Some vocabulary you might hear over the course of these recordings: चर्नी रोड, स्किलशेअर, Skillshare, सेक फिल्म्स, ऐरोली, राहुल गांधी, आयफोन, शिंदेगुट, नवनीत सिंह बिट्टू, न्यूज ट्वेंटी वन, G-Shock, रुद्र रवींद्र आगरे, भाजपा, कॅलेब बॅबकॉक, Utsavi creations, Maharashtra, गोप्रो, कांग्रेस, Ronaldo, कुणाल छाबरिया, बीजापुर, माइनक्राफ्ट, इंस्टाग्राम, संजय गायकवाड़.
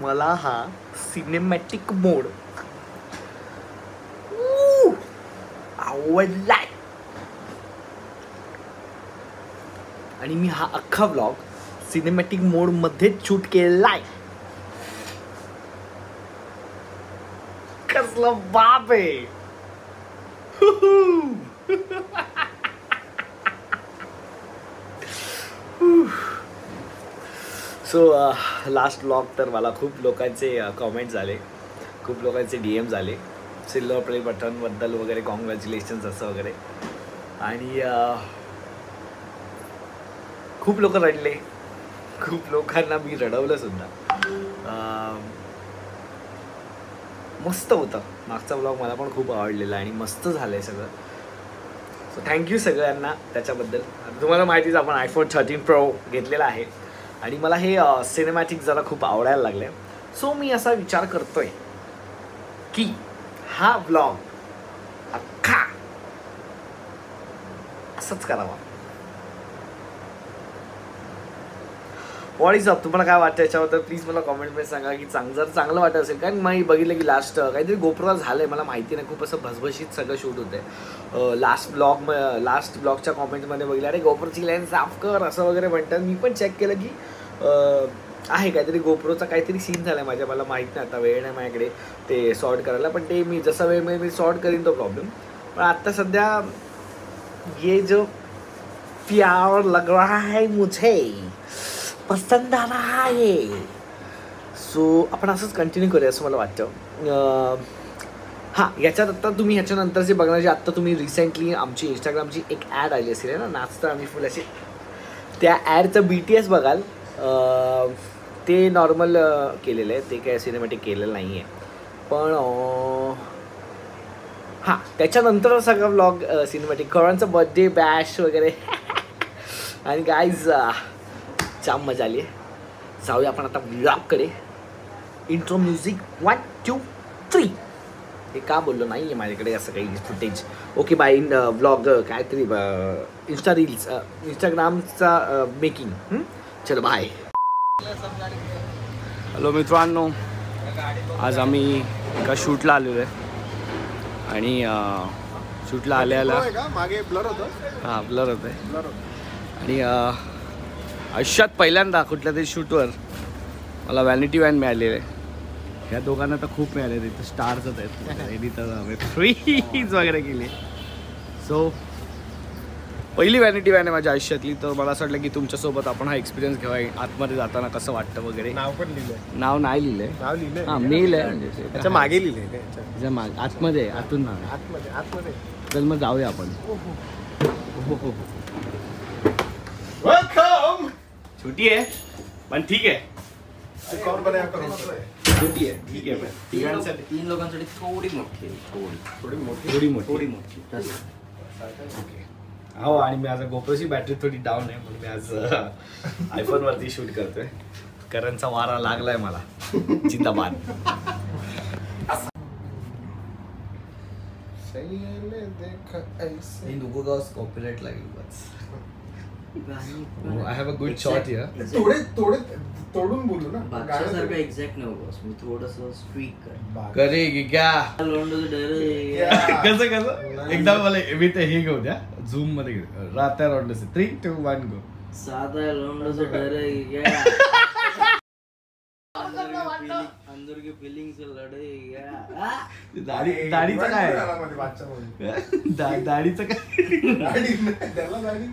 मला हा cinematic mode आवडलाय आणि मी हा अख्खा व्लॉग सिनेमॅटिक मोड मध्ये शूट केलाय। कसला बाप आहे। सो लास्ट व्लॉग तर मला खूप लोकांचे कमेंट झाले, खूप लोकांचे DM झाले सिल्वर प्ले बटनबद्दल वगैरे, कॉन्ग्रॅच्युलेशन्स असं वगैरे, आणि खूप लोक रडले, खूप लोकांना मी रडवलं सुद्धा। मस्त होतं मागचा व्लॉग, मला पण खूप आवडलेला आणि मस्त झालं आहे सगळं। सो थँक्यू सगळ्यांना त्याच्याबद्दल। तुम्हाला माहितीच आपण आयफोन 13 प्रो घेतलेला आहे आणि मला हे सिनेमॅटिक जरा खूप आवडायला लागले। सो मी असा विचार करतोय की हा व्लॉग अख्खा असंच करावा। व्हॉट इज अप, तुम्हाला काय वाटतं याच्याबद्दल प्लीज मला कमेंटमध्ये सांगा की जर चांगलं वाटत असेल। कारण मी बघितलं की लास्ट काहीतरी गोप्रोला झालं आहे, मला माहिती नाही, खूप असं भसभशीत सगळं शूट होतं। लास्ट ब्लॉगच्या कॉमेंटमध्ये बघितलं अरे गोप्रोची लेन्स साफ कर असं वगैरे म्हणतात। मी पण चेक केलं की आहे काहीतरी गोप्रोचा काहीतरी सीन झाला आहे माझ्या, मला माहीत नाही, आता वेळ नाही माझ्याकडे ते सॉर्ट करायला, पण ते मी जसा वेळ मिळेल मी सॉर्ट करीन तो प्रॉब्लेम। पण आत्ता सध्या ये जो प्यार लग रहा है मुझे पसंद आ रहा है। सो आपण असंच कंटिन्यू करूया असं मला वाटतं। हां, याच्यात आत्ता तुम्ही ह्याच्यानंतर जे बघणार, जे आत्ता तुम्ही रिसेंटली आमची इंस्टाग्रामची एक ॲड आली असेल ना, नाचता आम्ही फुल अशी, त्या ॲडचं BTS बघाल। ते नॉर्मल केलेलं आहे, ते काय सिनेमॅटिक केलेलं नाही आहे, पण हां त्याच्यानंतर सगळा व्लॉग सिनेमॅटिक, कोणाचा बर्थडे बॅश वगैरे आणि गाईज जाम मजा आली आहे। जाऊया आपण आता ब्लॉगकडे। Intro music 1 2 3। हे का बोललो नाही आहे माझ्याकडे असं काही फुटेज। Okay bye. ब्लॉग काहीतरी इंस्टा रील्स इंस्टाग्रामचा मेकिंग। चलो बाय। हॅलो मित्रांनो, आज आम्ही एका शूटला आलेलो आहे आणि शूटला आल्याला मागे ब्लर होतं, हां ब्लर होतं आणि आयुष्यात पहिल्यांदा कुठल्या तरी शूटवर मला व्हॅनिटी व्हॅन मिळालेलं आहे। ह्या दोघांना तर खूप मिळाले, तिथं स्टार्स होत आहेत, तर फ्रीज वगैरे केले। सो पहिली व्हॅनिटी व्हॅन आहे माझ्या आयुष्यातली, तर मला असं वाटलं की तुमच्यासोबत आपण हा एक्सपिरियन्स घ्यावा, आतमध्ये जाताना कसं वाटतं वगैरे। नाव पण लिहिलं, नाव नाही लिहिलंय, नाव लिहिलंय हां मेल आहे म्हणजे त्याच्या मागे लिहिलंय, त्याच्या मागे आतमध्ये आतून नाव आतमध्ये आतमध्ये। चल मग जाऊया आपण। हो हो छोटी है पण ठीक है, छोटी है ठीक है, पण तीन लोकांसाठी थोडी मोठी थोडी मोठी ओके हो। आणि मी आज गोप्रोची बॅटरी थोडी डाऊन आहे म्हणून मी आज आयफोन वरती शूट करतोय। करंटचा वारा लागलाय मला, जिंदाबाद। कॉपीराइट लागेल बस। I have a good shot here. थोडून बोलू ना गाण्यासारखं एक्झॅक्ट नाही बॉस, मी थोडंसं स्ट्रीक करेगी क्या कसं कसं एकदा मला मी ते हे घेऊ द्या झूम मध्ये रात्या रोडला 3 2 1 गो साधा रोडला डरेगी क्या अंदर की फीलिंग से लड़ेगी क्या। दाढीचं काय दाढीचं काय दाढी त्याला दाढी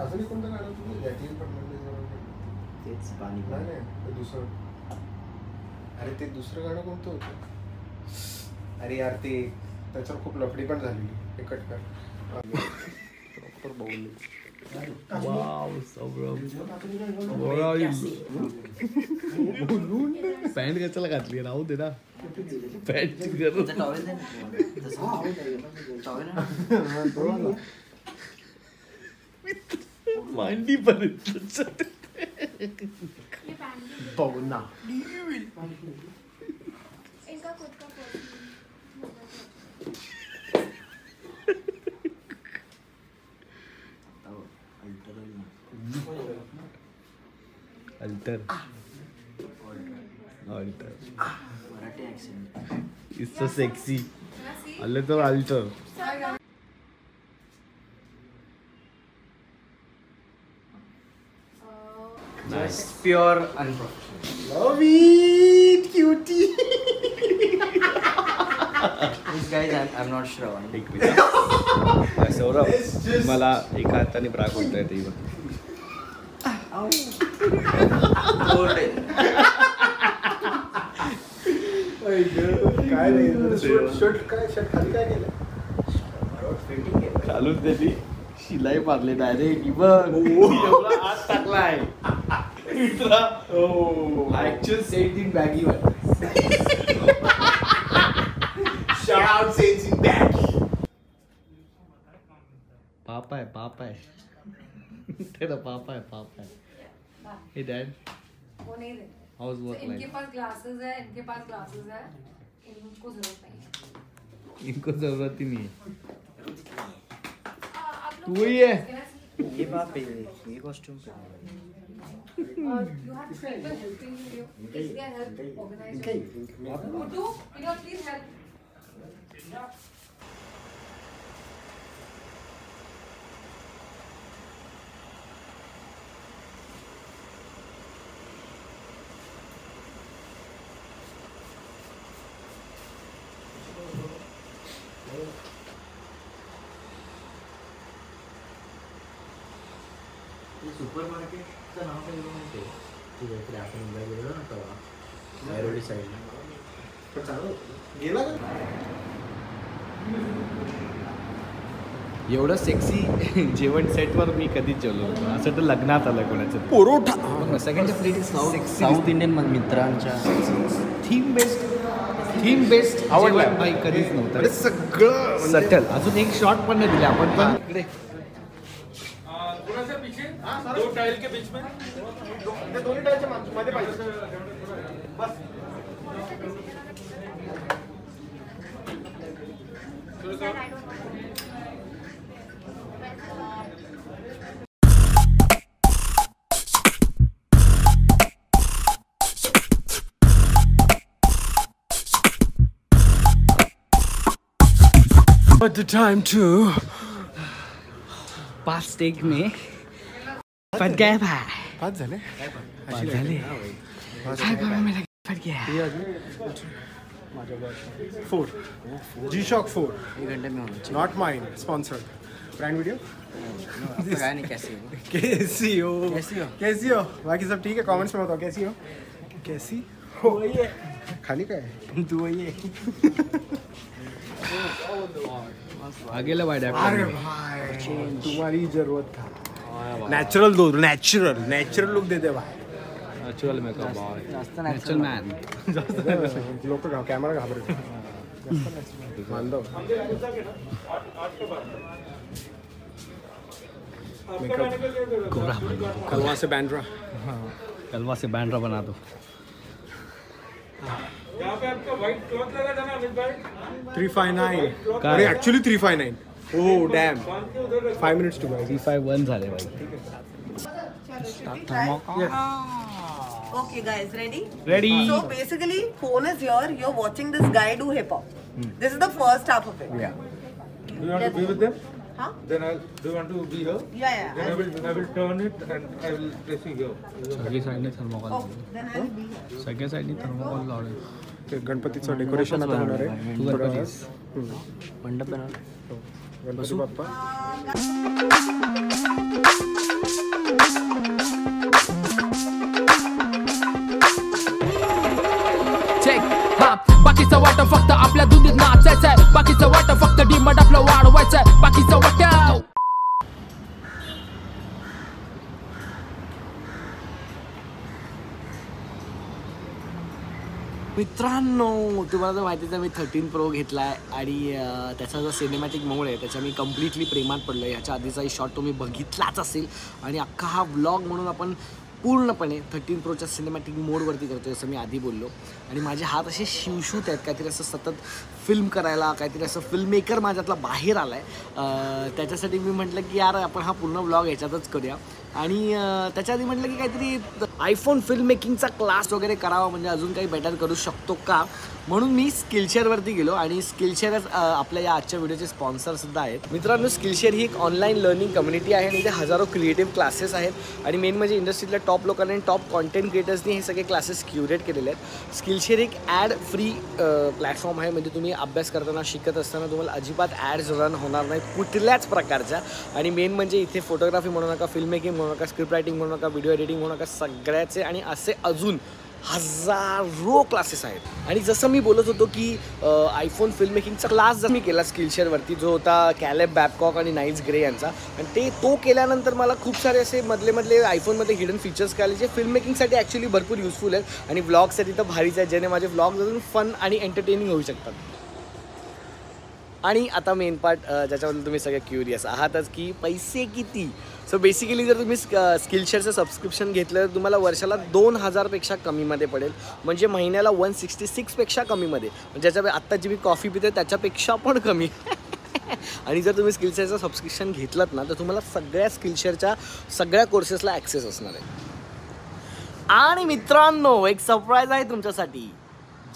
असली कोणतं गाणं तुम्ही यातील पडलं तेच पाणी नाही दुसरं, अरे ते दुसरं गाणं कोणतं होतं अरे यार ते त्याच्यावर खूप लफडी पण झालेली ते कट कर प्रॉपर बाउल वाव सब्र पॅन्ट कशाला घातली राहू दे ना पॅन्ट गरज टॉवेल मांडी पर पवना alter alter it's so sexy a little alter. Nice. Pure unprofessional. Love it, cutie. These guys, I'm not sure. एक मिनट. सौरभ, मला एक हाताने ब्रा करता येते ही बघ. काय नाही. शर्ट खाली काय केलं? फिटिंग केलं. चालूच दिली. शिलाई मारले डायरेक्ट बघ. आज टाकला आहे. Itra, oh, I actually said in baggy one. Shout out said in baggy. पापा है तेरा पापा है। Hey dad. वो नहीं दे। How's work life? इनके पास glasses है। इनको जरूरत ही नहीं है। तू ही है। ये बात ये costume you have people helping you. Please get help organizing. Muthu, please help. सुपरमार्केटचं नाव काय माहिती आहे? तिथे इकडे आपण मुंबई गेलो ना तेव्हा ऐरोली साईडला पण चालू गेला का एवढं सेक्सी जेवण सेटवर मी कधीच जेवलो होतो असं तर लग्नात आलं कोणाचं पोरोठा सगळ्यांच्या प्लेट साऊथ इंडियन मित्रांच्या थीम बेस्ड आवडला बाई कधीच नव्हतं सगळं सटल अजून एक शॉट पण नाही दिला आपण पण इकडे दो टाइल के बीच में दोनों टाइल मध्ये पाहिजे बस But the time to past take में फट गया भाई पाच झाले मेरा फट गया फोर G-Shock 4 घंटे में होना not mine sponsored brand video कैसी हो बाकी सब ठीक है कमेंट्स में बताओ कैसी हो ये खाली का है तू ये आगे ला भाई अरे भाई तुम्हारी जरूरत था नेचुरल लुक दे दे भाई नेचुरल मेकअप भाई नेचुरल मैन लोग तो कैमरा घाबरे मान दो मेकअप कलवा से बैंड्रा बना दो यहाँ पे आपका व्हाइट क्लॉथ लगा था ना अमित भाई 359 अरे actually 359 Oh damn! 5 minutes to go. 351 झाले भाई. Yes. Okay guys, ready? So basically, phone is here. You're watching this guy do hip hop. This is the first half of it. Yeah. Do you want to be with them? Huh? Then I'll. Do you want to be here? Yeah. Then I will turn it and I will place you here. Second side ni thermocol. Oh. Then I'll be here. Second side ni thermocol laurel. Okay, गणपतीचं decoration आता होणार आहे. तू गणपतीस. मंडप बनवणार. Ganpati Bappa check हाप बाकीचं वाटं फक्त आपल्या दुनीत नाचायचंय बाकीचं वाटं फक्त डिमांड आपलं वाढवायचंय बाकीचं वाटं मित्रांनो तुम्हाला तर माहितीच आहे मी 13 Pro घेतला आहे आणि त्याचा जो सिनेमॅटिक मोड आहे त्याच्या मी कम्प्लिटली प्रेमात पडलो आहे ह्याच्या आधीचाही शॉट तुम्ही बघितलाच असेल आणि अख्खा हा व्लॉग म्हणून आपण पूर्णपणे 13 प्रोच्या सिनेमॅटिक मोडवरती करतो जसं मी आधी बोललो आणि माझे हात असे शिवशूत आहेत काहीतरी असं सतत फिल्म करायला काहीतरी असं फिल्ममेकर माझ्यातला बाहेर आला आहे त्याच्यासाठी मी म्हटलं की यार आपण हा पूर्ण व्लॉग ह्याच्यातच करूया आणि त्याच्या आधी म्हटलं की काहीतरी आयफोन फिल्म मेकिंगचा क्लास वगैरे करावा, म्हणजे अजून काही बेटर करू शकतो का, म्हणून मी स्किलशेअरवरती गेलो. आणि स्किलशेअर आपल्या या आजच्या व्हिडिओचे स्पॉन्सरसुद्धा आहेत. मित्रांनो, स्किलशेअर ही एक ऑनलाईन लर्निंग कम्युनिटी आहे आणि इथे हजारो क्रिएटिव्ह क्लासेस आहेत आणि मेन म्हणजे इंडस्ट्रीतल्या टॉप लोकांनी, टॉप कॉन्टेंट क्रिएटर्सनी हे सगळे क्लासेस क्युरेट केलेले आहेत. स्किलशेअर एक ॲड फ्री प्लॅटफॉर्म आहे, म्हणजे तुम्ही अभ्यास करताना, शिकत असताना तुम्हाला अजिबात ॲड्स रन होणार नाहीत कुठल्याच प्रकारच्या. आणि मेन म्हणजे इथे फोटोग्राफी म्हणू नका, फिल्म मेकिंग म्हणू नका, स्क्रिप्ट रायटिंग म्हणू नका, व्हिडिओ एडिटिंग म्हणू नका, सगळ्याचे आणि असे अजून हजारो क्लासेस आहेत. आणि जसं मी बोलत होतो की आयफोन फिल्म मेकिंगचा क्लास जर मी केला स्किलशेअरवरती, जो होता कॅलेब बॅबकॉक आणि नाईट्स ग्रे यांचा, आणि तो केल्यानंतर मला खूप सारे असे मधले आयफोनमध्ये हिडन फीचर्स कळले जे फिल्म मेकिंगसाठी ॲक्च्युली भरपूर युजफुल आहेत आणि व्लॉगसाठी तर भारीच आहेत, ज्याने माझे व्लॉग्स अजून फन आणि एंटरटेनिंग होऊ शकतात. आणि आता मेन पार्ट ज्याच्याबद्दल तुम्ही सगळे क्युरियस आहातच की पैसे किती. सो बेसिकली जर तुम्ही स्किलशेअरचं सबस्क्रिप्शन घेतलं तर तुम्हाला वर्षाला 2000पेक्षा कमीमध्ये पडेल, म्हणजे महिन्याला 166पेक्षा कमीमध्ये, ज्याच्या आत्ता जी मी कॉफी पिते त्याच्यापेक्षा पण कमी. आणि जर तुम्ही स्किलशेअरचं सबस्क्रिप्शन घेतलात ना तर तुम्हाला सगळ्या स्किलशेअरच्या सगळ्या कोर्सेसला ॲक्सेस असणार आहे. आणि मित्रांनो, एक सरप्राईज आहे तुमच्यासाठी.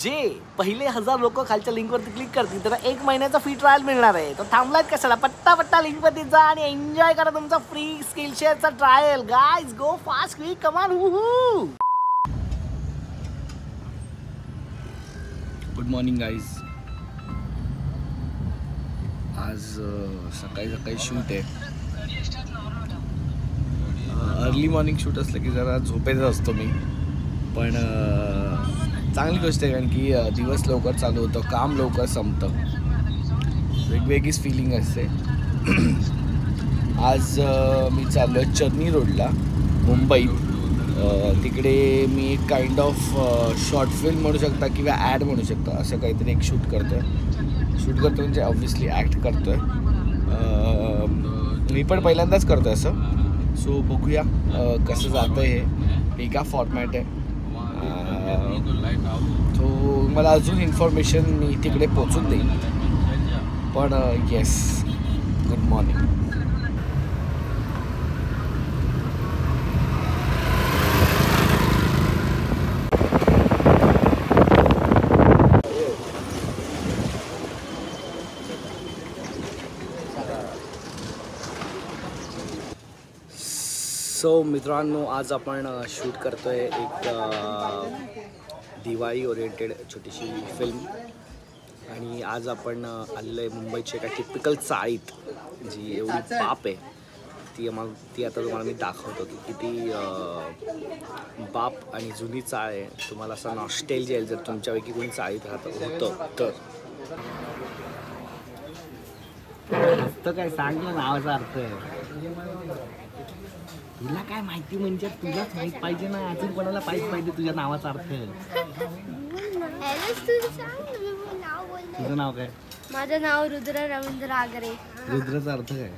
जे पहिले 1000 लोक खालच्या लिंकवरती क्लिक करतील त्यांना 1 महिन्याचा फ्री ट्रायल मिळणार आहे. तर थांबलात कशाला, पट्टा लिंकवरती जा आणि एन्जॉय करा तुमचा फ्री स्किलशेअरचा trial. Guys, go fast, quick, come on, हुहू. Good morning guys. आज सकाळी शूट आहे, अर्ली मॉर्निंग शूट असलं की जरा झोपेचा असतो मी, पण चांगली गोष्ट आहे कारण की दिवस लवकर चालू होतं, काम लवकर संपतं, वेगवेगळीच फिलिंग असते. आज मी चाललो आहे चर्नी रोडला मुंबईत. तिकडे मी एक काइंड ऑफ शॉर्ट फिल्म म्हणू शकता किंवा ॲड म्हणू शकता असं काहीतरी एक शूट करतो म्हणजे ऑब्व्हियसली ॲक्ट करतो आहे मी, पण पहिल्यांदाच करतो आहे असं. सो बघूया कसं जातं आहे. हे का फॉर्मॅट आहे तो मला अजून इन्फॉर्मेशन मी तिकडे पोचून देईन, पण येस. Good morning. सो मित्रांनो, आज आपण शूट करतोय एक दिवाळी ओरिएंटेड छोटीशी फिल्म. आणि आज आपण आलेलं आहे मुंबईची एका टिपिकल चाळीत, जी एवढी बाप आहे ती आता तुम्हाला मी दाखवतो की किती बाप आणि जुनी चाळ आहे. तुम्हाला असा नॉस्टेल जे आहे जर तुमच्यापैकी कोणी चाळीत राहत होतं तर काय सांगलं नावाचा अर्थ आहे. तुला काय माहिती, म्हणजे तुझाच माहीत पाहिजे ना, अजून कोणाला पाहिजे तुझ्या नावाचा अर्थ. तुझं नाव काय? माझं नाव रुद्र रवींद्र आगरे. रुद्राचा अर्थ काय?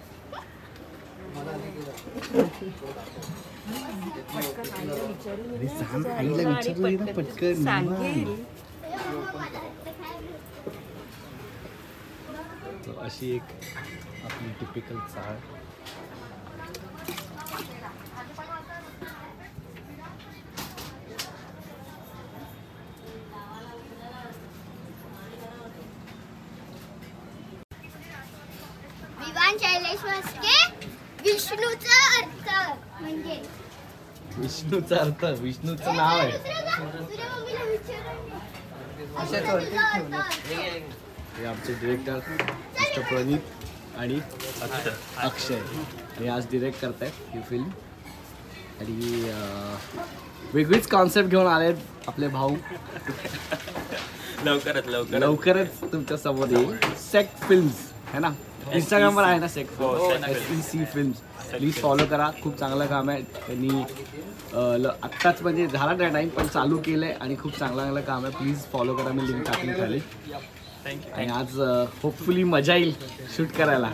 आईला विचारलं ना पटकन. अशी एक आपली टिपिकल चाळ. विष्णूचा अर्थ, विष्णूचं नाव आहे. हे आमचे डिरेक्टर मिस्टर प्रणित आणि अक्षय हे आज डिरेक्ट करत आहेत ही फिल्म. आणि वेगळीच कॉन्सेप्ट घेऊन आले आहेत आपले भाऊ. लवकरच तुमच्या समोर येईल सेक फिल्म्स है ना. इंस्टाग्रामवर आहे ना सेक फिल्म्स, प्लीज फॉलो करा. खूप चांगलं काम आहे त्यांनी, आत्ताच म्हणजे झाला त्या टाईम पण चालू केलं आहे आणि खूप चांगलं काम आहे. प्लीज फॉलो करा, मी लिंक टाकून खाली. आणि आज होपफुली मजा येईल शूट करायला.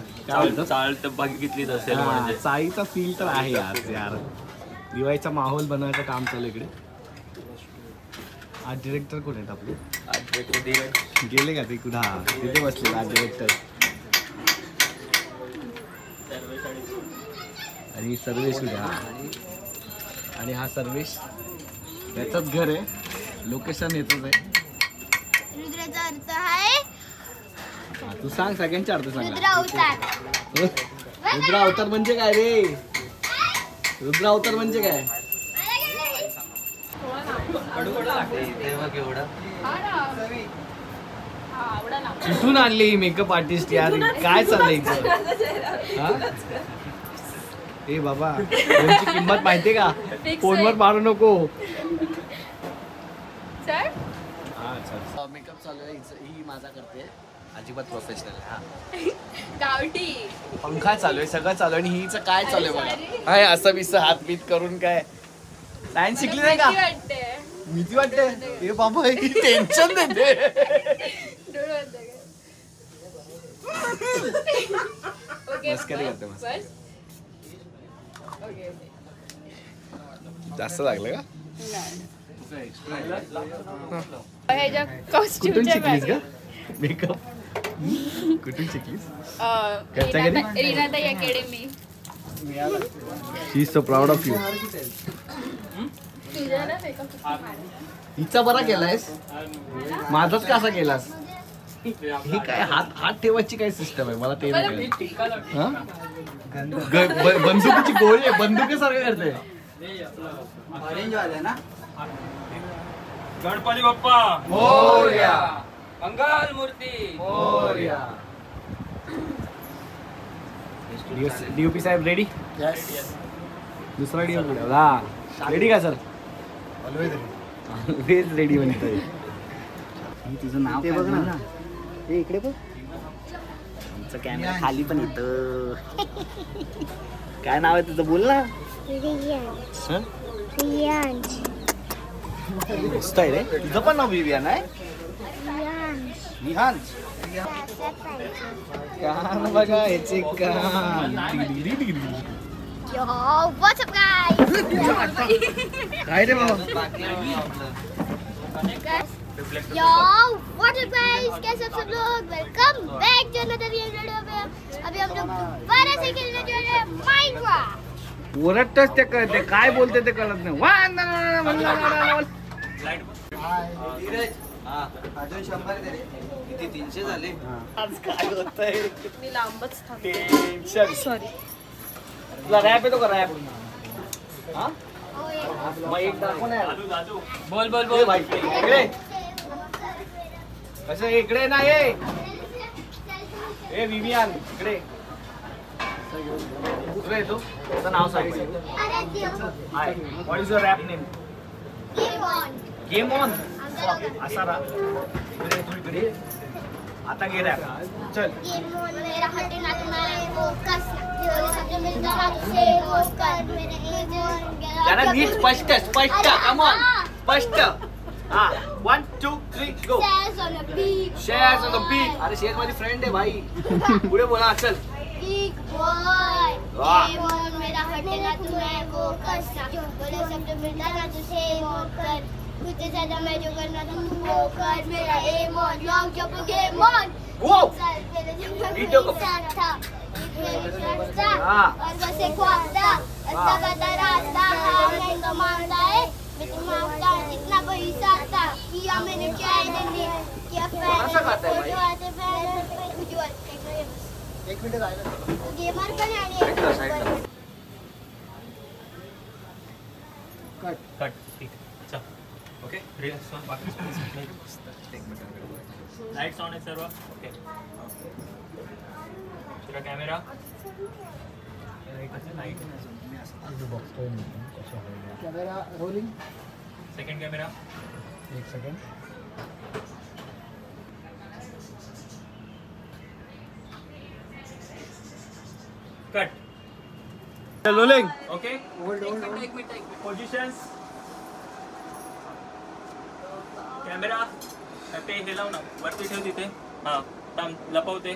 बघितलीच असेल चाळीचा फील तर आहे आज. यार दिवाळीचा माहोल बनवायचं काम चालू इकडे. आज डिरेक्टर कोण आहेत आपले? गेले का ते कुठं? तिथे बसलेला आज डिरेक्टर. आणि सर्विस सुद्धा. आणि हा सर्विस त्याचंच घर आहे, लोकेशन येतच आहे. रुद्राचा अर्थ आहे, तू सांग सगळ्यांचा अर्थ सांग. रुद्रावतार म्हणजे काय रे? रुद्रावतार म्हणजे काय? कुठून आणली मेकअप आर्टिस्ट यार? काय चाललंय हे बाबा? यांची किंमत माहितीये का? फोनवर मारू नको. मेकअप चालू आहे, ही माझा करते, अजिबात प्रोफेशनल आहे. गावठी पंखा चालू आहे, सगळं चालू आहे. आणि हिचं काय चालू आहे बघा, असं बिस हात बीत करून. काय लाईन शिकली नाही का? भीती वाटते हे बाबा, टेन्शन देते. जास्त लागलं का मेकअप? कुठून शिकलीस? She is so proud of you. हिचा बरा केलायस, माझाच कसा केलास? ही काय हात हात ठेवायची काय सिस्टम आहे? मला ते बंदुकीची गोळी आहे, बंदुकीसारखं करते. ऑरेंज वाला ना? गणपती बाप्पा मोरया, मंगल मूर्ती मोरया. डीओपी साहेब रेडी? दुसरा डीओपी रेडी का सर? ऑलवेज रेडी म्हणतोय. तुझं नाव काय ना? हे इकडे बघ, आमचा कॅमेरा खाली पण येतो. काय नाव आहे तुझं? बोल ना. मस्त आहे रे, तुझं पण नाव विवियान आहे. विहान कान बघा ह्याचे कान. काय रे बाबा? Yo, what up guys? कैसे सब लोग? Welcome back to another video में. अभी हम लोग दोबारा से खेलने जा रहे हैं माइनक्राफ्ट. ओरटस ते करते काय बोलते ते कळत नाही. धीरज हां, अजून 100 दे रे. किती 300 झाले आज? काय होतंय किती लांबच थांब. Tension sorry. तुला रॅप येतो का? रॅप हां, मग एक दाखव ना. बोल बोल बोल भाई. असं इकडे ना हे विवियान इकडे. दुसरं येतो, त्याचं नाव सांगायचं. What is your rap name? Game on. असा रा इकडे तू इकडे आता गे रॅप. चल गेम ऑन मेरा हटे ना तुम्हारा फोकस जो सबसे मिलता ना तुझे ओस्कार मेरे एज जरा नीट स्पष्ट स्पष्ट. कम ऑन स्पष्ट. हां 1 2 3 go. Shares on the beat. Shares on the beat. अरे शेअर माझी फ्रेंड आहे भाई. पुढे बोला. चल बिग बॉय जीवन मेरा हटेगा तू है वो कसना बोले शब्द मिलता ना तुझे वो कर कुछ ज्यादा मैं जो करना तुम वो कर मेरा aim on long jump game on. वो वीडियो को था हां और वैसे को आता अच्छा बता रास्ता मैं कमाता है इतना पैसा था किया मैंने चैनल किया एक मिनट गेमर पण कट कट ठीक अच्छा ओके रिलॅक्स ऑन बाकी लाइट्स ऑन आहे सर्व ओके. तुझा कॅमेरा लाइट नाही असं बघतोय मी कसं होईल. Camera rolling. सेकंड कॅमेरा एक second. Cut rolling okay. Hold hold positions. Camera ते हे लाव ना वरती ठेव तिथे. हां थांब लपवते.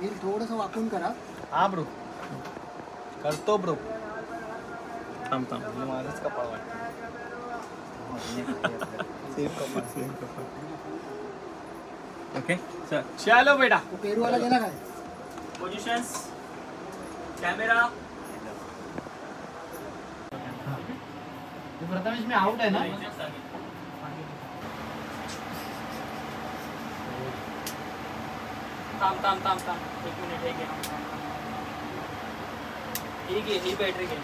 नील थोडंसं वाकून करा. हा ब्रो करतो ब्रो. थांब थांब मी माझंच कपाळ वाटतं. सेम कपाळ सेम कपाळ. ओके चल चलो बेटा. पेरू वाला गेला काय? Positions, camera. ये प्रथम इसमें आउट है ना, ताम 1 मिनट है क्या, ठीक है, ये बैटरी के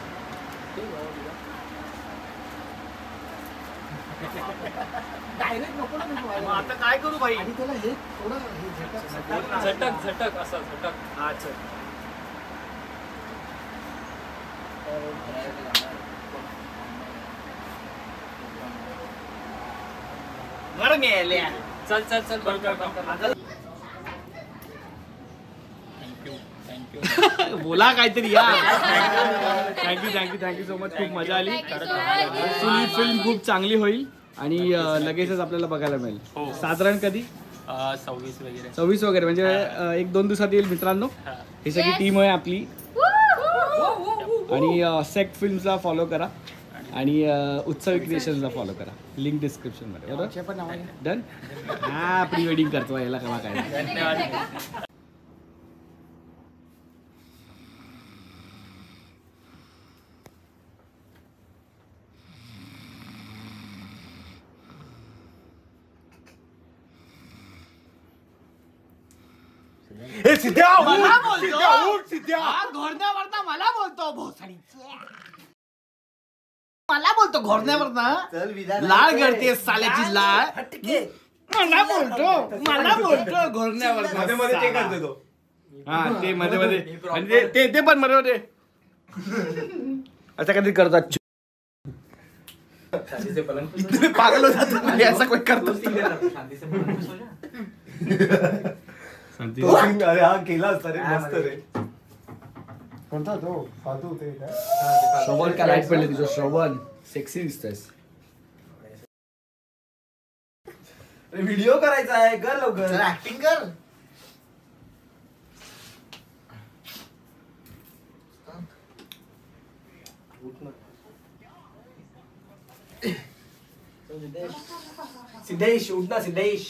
डायरेक्ट नको ना, आता काय करू भाई, आणि त्याला हे थोडं झटक असं झटक। अच्छा मर मेले, चल बंद कर। बोला काहीतरी यार। थँक्यू सो मच, खूप मजा आली। ही फिल्म खूप चांगली होईल आणि लगेचच आपल्याला बघायला मिळेल। साधारण कधी 26 वगैरे म्हणजे 1-2 दिवसात येईल। मित्रांनो, ही सगळी टीम आहे आपली, आणि सेक फिल्म्सला फॉलो करा आणि उत्सवी क्रिएशन्सला फॉलो करा, लिंक डिस्क्रिप्शन मध्ये, बरोबर? डन, हा प्री वेडिंग करतो याला कवा काय। धन्यवाद। मला बोलतो घोरण्यावरता लाळ करते साल्याची लाळ, मला बोलतो घोरण्यावरता मध्ये ते करते तो, हा ते मध्ये म्हणजे ते पण मध्ये असं काहीतरी करतात, शादी से पलंग पागल हो जाता है, ऐसा कोई करता शादी से पलंग तो। अरे हा केला सरे मस्त रे, कोणता तो फालतू होते का श्रवण का लाईट पडले तुझं, श्रवण सेक्सी दिसतोस रे, व्हिडिओ करायचा आहे, कर लवकर जरा ऍक्टिंग कर। सिद्धेश उठ ना, सिद्धेश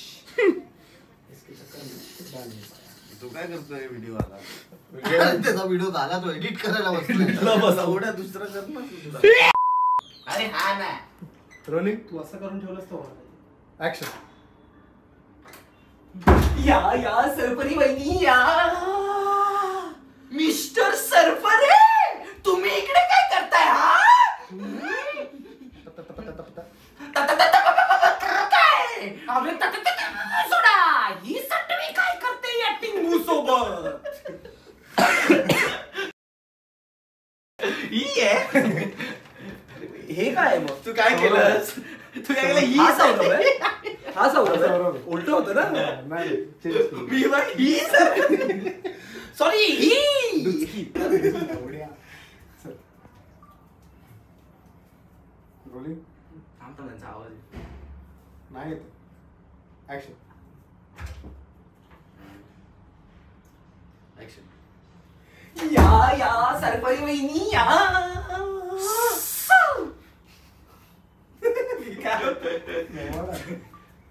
तू काय करतोय, व्हिडिओ झाला तो एडिट करायला बसला, दुसरा कर ना। अरे हा ना रोनिक, तू असं करून ठेवलंस तो, ऍक्शन। या सरपरी बहिणी, या मिस्टर सरपरे, तुम्ही इकडे काय करताय? हा काय अबे सोडा, ही सटवी काय करते ऍक्टिंग मू सोबत, हे काय मग तू काय केलंस, तू काय केलं? ही सवलं हा सवलं उलट होतं ना, मी ही सॉरी ही थांबता आवाज नाही येत। Action. या सरपरी वहिनी, या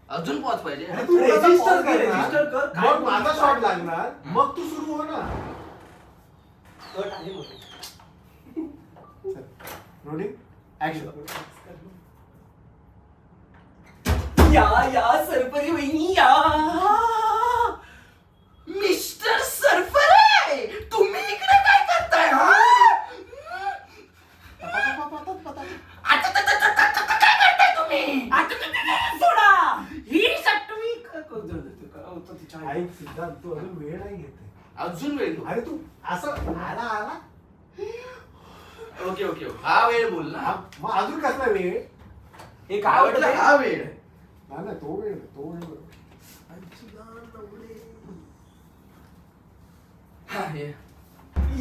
अजून पोहोच पाहिजे, तू रजिस्टर कर, मग माझा शॉट लागणार, मग तू सुरू हो ना। कट आहे मोठे, रोलिंग ऍक्शन। या सरपरी वहिनी, या मिस्टर सरपरे, तुम्ही इकडे काय करताय? हा आता काय करताय तुम्ही? आता सोडा ही सटवी सिद्धार्थ, तू अजून वेळ नाही घेते, अजून वेळ, अरे तू असं आला ओके हा वेळ बोल ना, मग अजून कसला वेळ, हे काय वाटलं हा वेळ ना, तो वेळ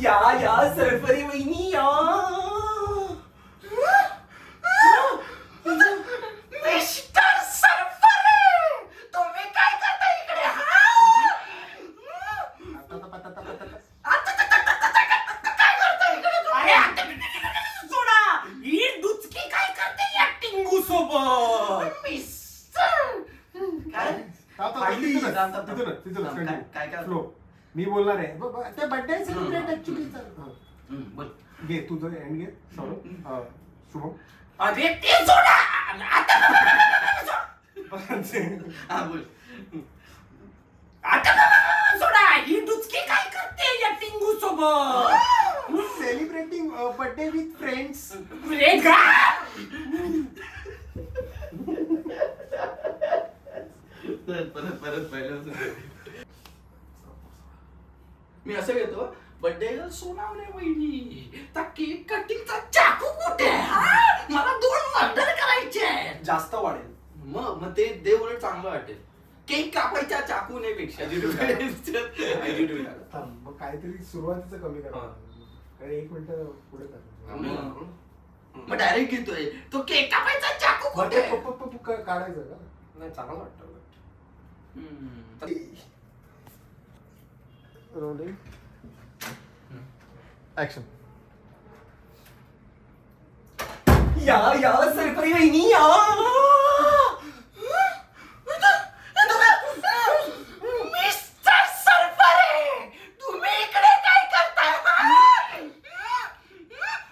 या सरपरी वहिनी, या मिस्टर सरपरे, तुम्ही काय करता इकडे? काय करता इकडे? सोडा ही दुचकी काय करते ऍक्टिंग सोबत, काय काय मी बोलणार आहे ते बर्थडे सेलिब्रेट ऍक्च्युअली सर बोल घे तुझं एंड घे सॉरी शुभम अरे ते सोडा आता हा बोल आता सोडा ही दुचकी काय करते या टिंगू सोबत सेलिब्रेटिंग बर्थडे विथ फ्रेंड्स रे का परत परत पहिलं मी असं घेतो बर्थडे सोनावणे वहिनी त्या केक कटिंगचा चाकू कुठे मला दोन मर्डर करायचे जास्त वाढेल मग ते देवळ चांगलं वाटेल केक कापायच्या चाकूने पेक्षा काहीतरी सुरुवातीचं कमी करा एक मिनिट पुढे करा मग डायरेक्ट घेतोय तो केक कापायचा चाकू कुठे काढायचं का नाही चांगलं वाटतं Rolling. Action. यार यार सरपरी वही नहीं यार मिस्टर सरपरी तुम्ही इकडे काय करताय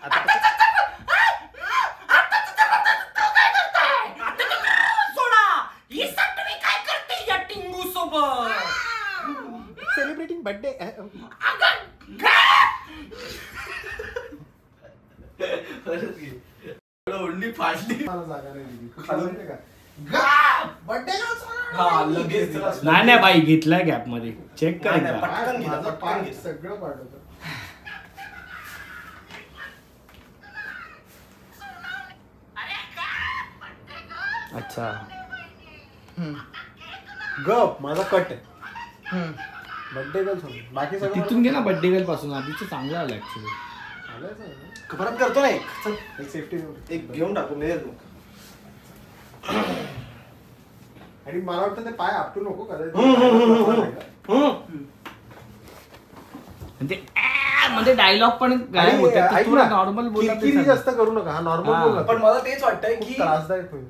आता तो काय करताय आता सोडा ही सटवी काय करते या टिंगू सोबत सेलिब्रेटिंग बर्थडे नाही नाही बाई घेतला गॅप मध्ये चेक करायचं सगळं पाठवतो अच्छा गप माझा कट आहे बर्थडे गर्ल सोडून बाकी सगळं तिथून गेला बर्थडे गर्ल पासून आधीच चांगलं आलं ऍक्च्युली आलं परत करतो ना एक सेफ्टी एक घेऊन टाकू नाही आणि मला वाटतं ते पाय आपटू नको करायचं डायलॉग पण गायब होते थोडा नॉर्मल बोला किती जास्त करू नका हा नॉर्मल बोल पण मला तेच वाटतंय की त्रासदायक होईल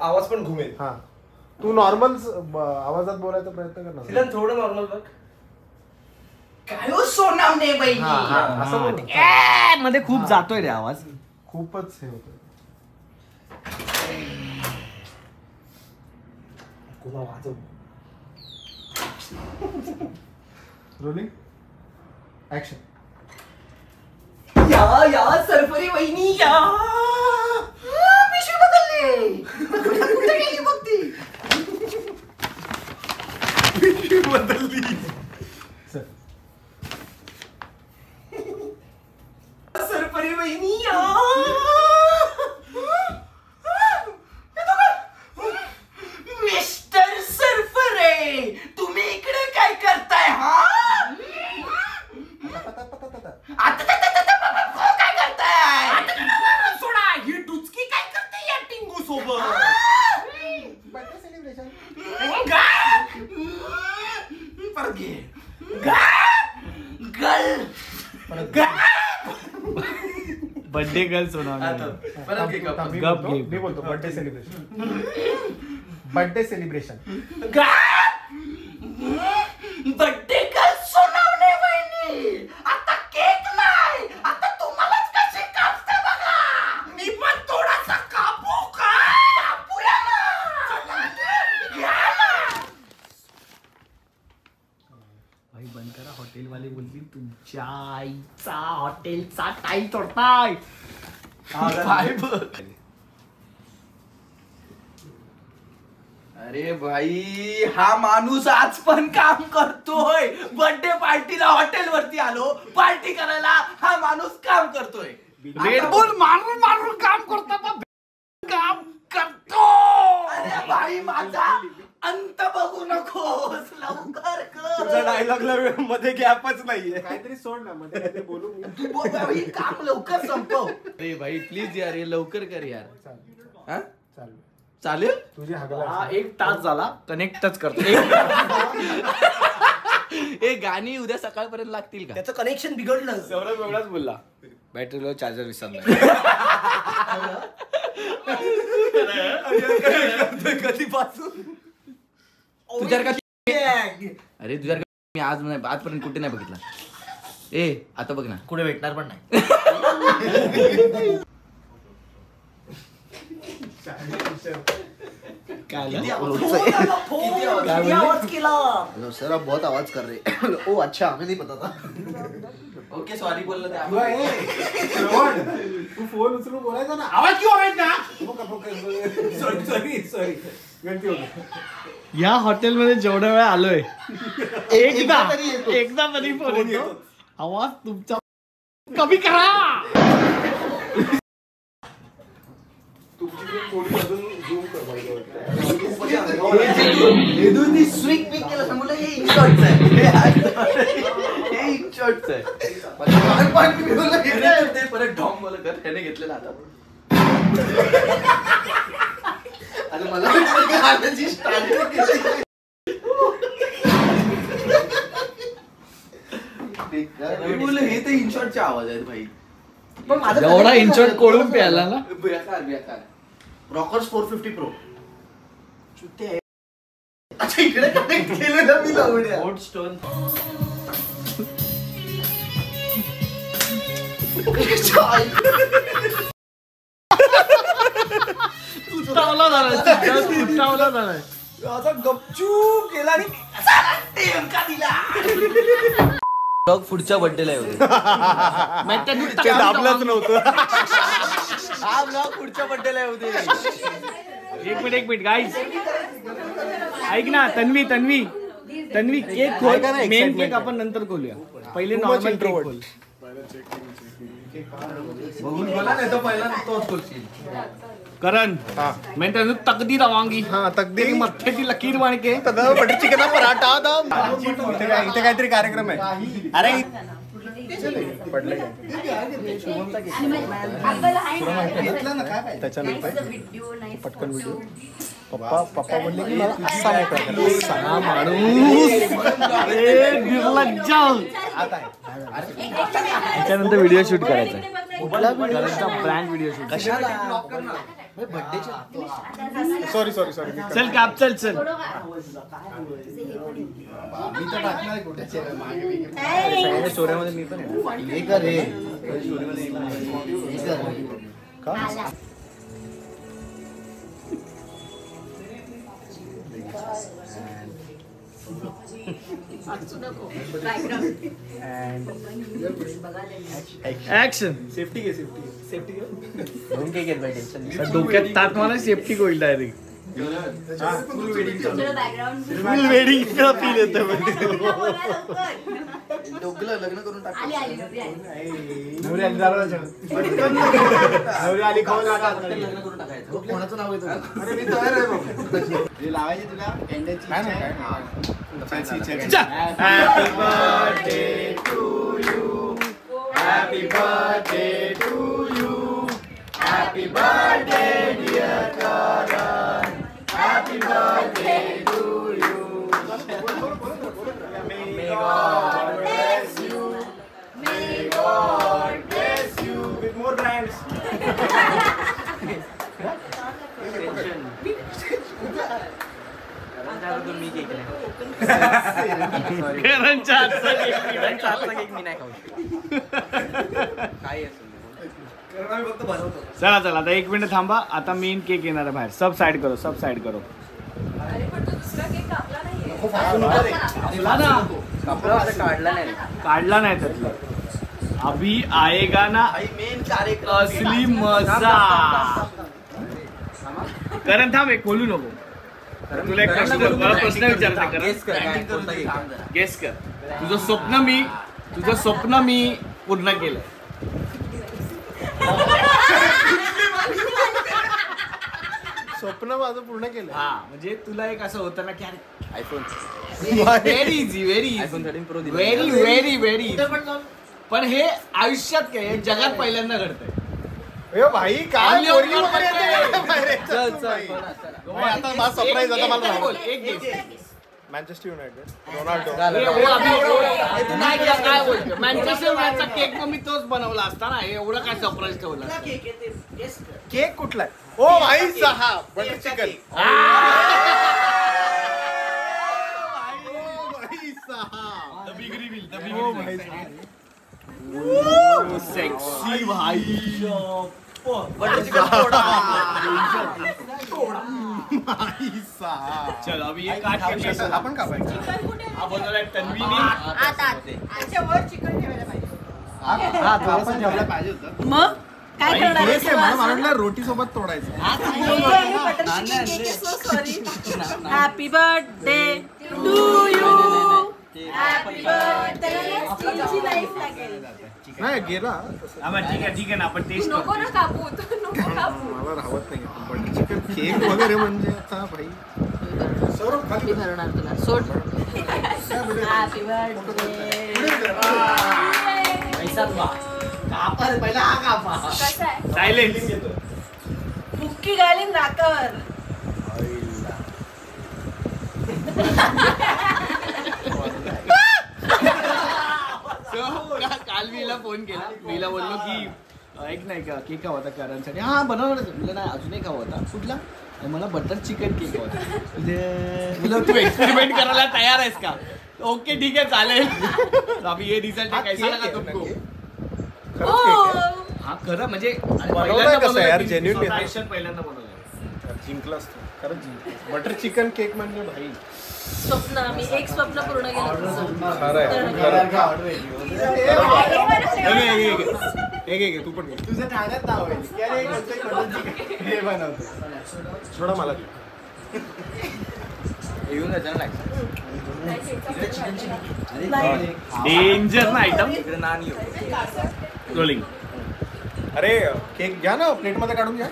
आवाज पण घुमेल हा तू नॉर्मल आवाजात बोलायचा प्रयत्न कर ना तिला थोडं नॉर्मल बघ काय हो सोनावणे बहिणी असं बोल मध्ये खूप जातोय रे आवाज खूपच हे होतोय कोला वाजव रोलिंग ऍक्शन या या सरपरी बहिणी या पिशवी बदलली कुठे गेली बघ ती बदलली सरपरी बहिणी मिस्टर सरपरे तुम्ही इकडे काय करताय हा आता काय करताय सोडा ही डुचकी काय करते या टिंगू सोबत पर गे बर्थडे गर्ल सोनावणे परत गे गप गे मी बोलतो birthday celebration birthday girl Sonawane वहिनी आता केक नाही आता तुम्हालाच कसे कापते बघा मी पण थोडासा कापू का कापूया ना भाई बंद करा हॉटेल वाले बोलतील तुमच्या आईचा हॉटेलचा टाई तोडताय अरे भाई हा माणूस आज पण काम करतोय बर्थडे पार्टीला हॉटेल वरती आलो पार्टी करायला हा माणूस काम करतोय रेडबुल मारून मारून काम करतो काम करतो अरे भाई माझा अंत बघू नकोस लवकर कर तुझा डायलॉगला मध्ये गॅपच नाहीये काहीतरी सोड ना मध्ये बोलू तू बोल भाई काम लवकर संपव अरे भाई प्लीज यार हे लवकर कर यार हां चालेल चालेल तुझे हगला एक तास झाला कनेक्टच करतो हे गाणी उद्या सकाळपर्यंत लागतील का त्याचं कनेक्शन बिघडलं सौरभ वेगळाच बोलला बॅटरी लो चार्जर विसरला कधीपासून तुझ्या अरे तुझ्या मी आज नाही आजपर्यंत कुठे नाही बघितला. ए आता बघ ना कुठे भेटणार पण नाही. सर बहुत आवाज कर रहे. ओ अच्छा हमें नहीं पता था. ओके सॉरी बोल रहे. फोन उचलू बोला था ना आवाज क्यों ना. सॉरी सॉरी सॉरी गलती हो गई. या हॉटेल मध्ये जेवढ्या वेळा आलोय एकदा तरी फोन येतो. आवाज तुमचा कमी करा. हे तर इन शॉर्टचा आवाज आहेत भाई. पण माझा एवढा इन शॉर्ट कोळून प्यायला ना. रॉकर्स 450 प्रो चुते. अच्छा इकडे कनेक्ट केलं ना मी लावड्या हॉट स्टोन. तुटावला झाला आता गपचूप केला आणि टेमका दिला. ब्लॉग पुढच्या बर्थडेला येऊ. मी ते दाबलाच नव्हतं. हा ब्लॉग पुढच्या बर्थडेला येऊ दे. एक मिनिट गाईज ऐक ना. तन्वी केक खोल. मेन केक आपण नंतर खोलूया. पहिले नॉर्मल केक खोल. बघून बोला नाही तो पहिला तोच खोलशील. करण मैं तेन तकदीर आवांगी. हाँ तकदीर मत्थे की लकीर बन के बटर चिकन पराठा दम. इथे काहीतरी कार्यक्रम आहे. अरे पटकन व्हिडिओ. पप्पा बोलले की मला असा मोठा माणूस. त्याच्यानंतर व्हिडिओ शूट करायचा brand video shoot. Birthday sorry चल कॅप चल स्टोरीमध्ये मी पण का डोक्यात ताट मला सेफ्टी होईल डायरेक्ट. फुल वेडिंग फील येतं. डोकलं लग्न करून टाकायचं. कोणाचं नाव येतं. Happy birthday to you. May God bless you. May God bless you. With more brands. Karan chaat. चला आता एक मिनिट थांबा. आता मेन केक येणार आहे बाहेर. सब साइड करो. काढला नाही त्यातलं. अभी आएगा ना असली मजा. कारण थांब एक खोलू नको. तुला एक प्रश्न विचारतो. गेस कर. तुझं स्वप्न मी पूर्ण केलं. स्वप्न माझं पूर्ण केलं. हा म्हणजे तुला एक असं होतं ना की अरे आयफोन very easy आयफोन 13 pro very पण हे आयुष्यात काय जगात पहिल्यांदा घडतंय. ए भाई काय सरप्राईज होता मला. एक मॅनचेस्टर युनायटेड रोनाल्डो. मॅनचेस्टर युनायटेडचा केक मग मी तोच बनवला असता ना. एवढं काय सरप्राईज ठेवला. केक कुठला आहे. ओ भाई साहब बटर चिकन. ओ भाई साहब सेक्सी भाई चल अब ये काट के अपन का मग काय करणार रोटी सोबत तोडायचं। Happy birthday to you happy birthday तुझी लाईफ लागेल नाही गेला आम्हा ठीक आहे ना आपण टेस्ट नको ना कापू नको कापू मला राहत नाही पण चिकन केक वगैरे म्हणजे आता भाई सर्व खाली भरणार तुला सोड। हॅपी बर्थडे ऐसा वाह कापर पहिला कापर कसा आहे सायलेंस येतो मुक्की घालीन राकावर सो काल मीला फोन केला मीला बोललो की एक नाही का केक हवा होता कारणसाठी हा बनवला तुला नाही अजून एक हवा होता कुठला मला बटर चिकन केक हवा होता तुला तू एक्सपेरिमेंट करायला तयार आहेस का ओके ठीक आहे चालेल अभी ये रिजल्ट कैसा लगा तुमको हाँ खरं म्हणजे कसं यार जेन्युइन पहिल्यांदा बनवलं जिंकलास तू खरंच जिंकलास बटर चिकन केक म्हणजे भाई स्वप्न मी एक स्वप्न पूर्ण केलं एक तू पण तुझं ठाण्यात नाव आहे हे बनवतो थोडा मला येऊन जायचं लागतं डेंजर ना आयटम इकडे नान रोलिंग अरे केक घ्या ना प्लेट मध्ये काढून घ्या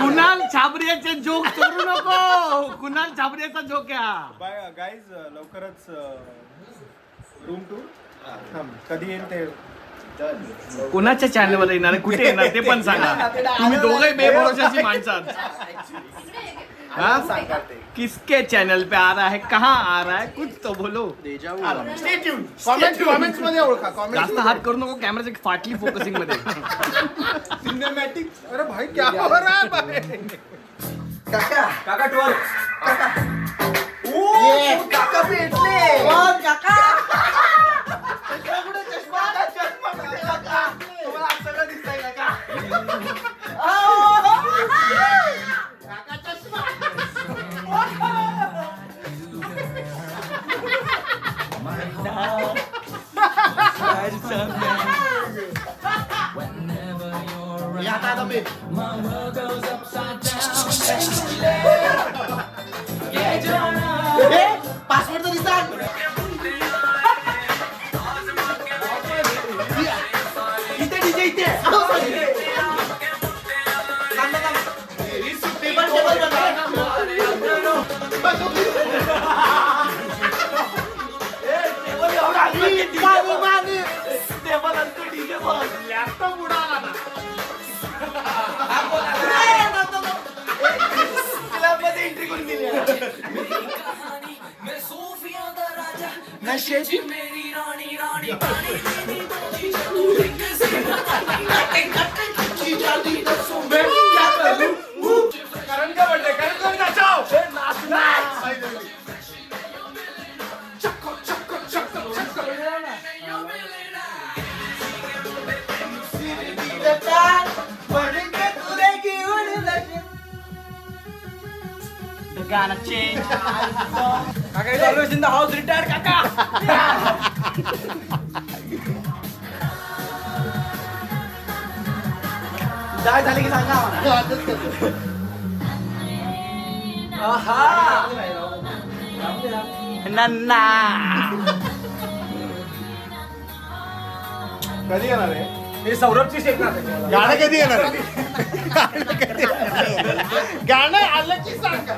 कुणाल छाबरियाचे जोक करू नको कुणाल छाबरियाचा जोक आहे गाइस लवकरच रूम टूर कधी येईल ते कोणाच्या चॅनलवर येणार कुठे येणार ते पण सांगा तुम्ही दोघे बेभरोशाची माणसात हाँ किसके चैनल पे आ रहा है कहाँ आ रहा है कुछ तो बोलो जास्त हाथ करू नको कैमरा से फाटली फोकसिंग मध्ये सिनेमॅटिक अरे भाई क्या हो रहा है भाई काका काका टोर काका ओ काका भेटले ओ काका काका कुठे चष्मा चष्मा काका तुम्हाला सगळं दिसतंय काका काका चष्मा पासवर्ड तो दिसा इतने डीजे इतने कधी येणार आहे हे सौरभची शेक ना गाणं कधी येणार आहे गाणं आलं की सांगा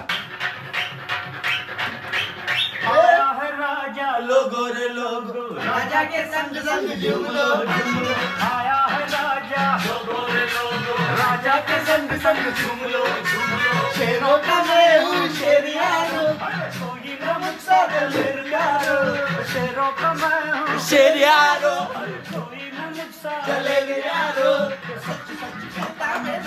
राजा लोगोर लोग राजा के संग संग झूमलो झूमलो आया है राजा लोगोर लोग राजा के संग संग झूमलो झूमलो शेरों का मैं हूँ शेरियारो कोई ना मुझसे दिलगारो शेरों का मैं हूँ शेरियारो कोई ना मुझसे दिलगारो सच सच कहता मैं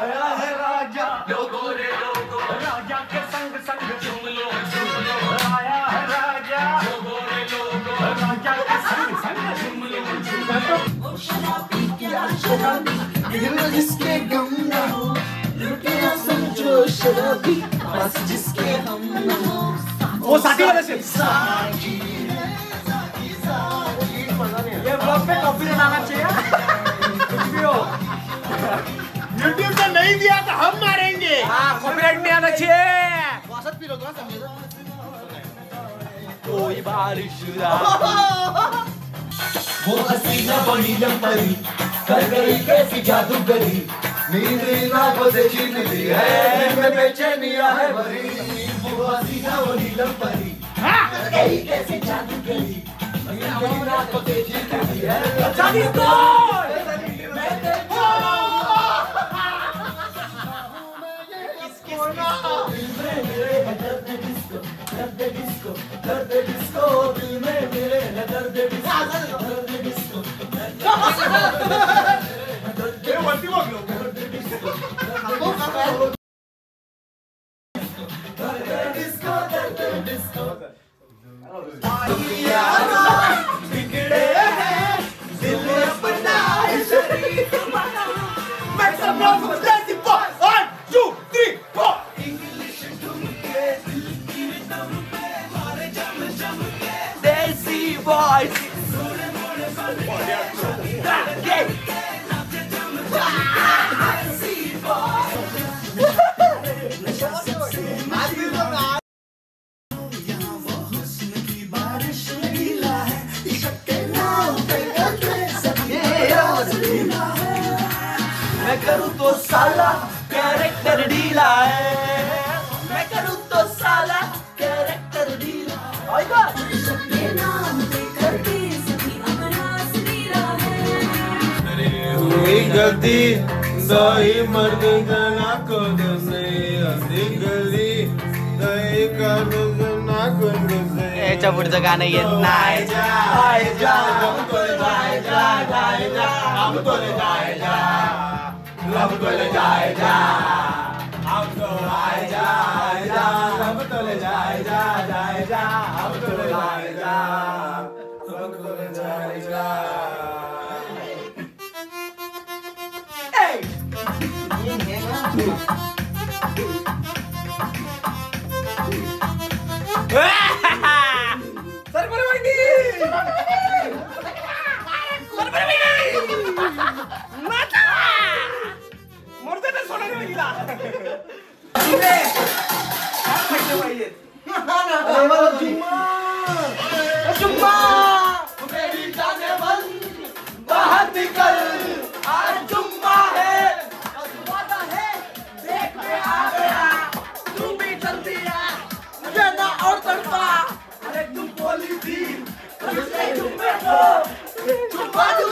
आया है राजा लोगोर लोग राजा के संग संग झूमलो वो साथी वाला से ये ब्लॉग पे कॉपीराइट आना चाहिए कुछ भी हो। YouTube पे नहीं दिया तो हम मारेंगे। कॉपीराइट नहीं आना चाहिए। कोई बारिश वो हसीना बड़ी लंबी कर गई कैसी जादूगरी नींद ना को देखी मिली है मैं बेचैनिया है भरी वो हसीना बड़ी लंबी कर गई कैसी जादूगरी नींद ना को देखी मिली है याच्या पुढचं गाणं येत नाही Aduh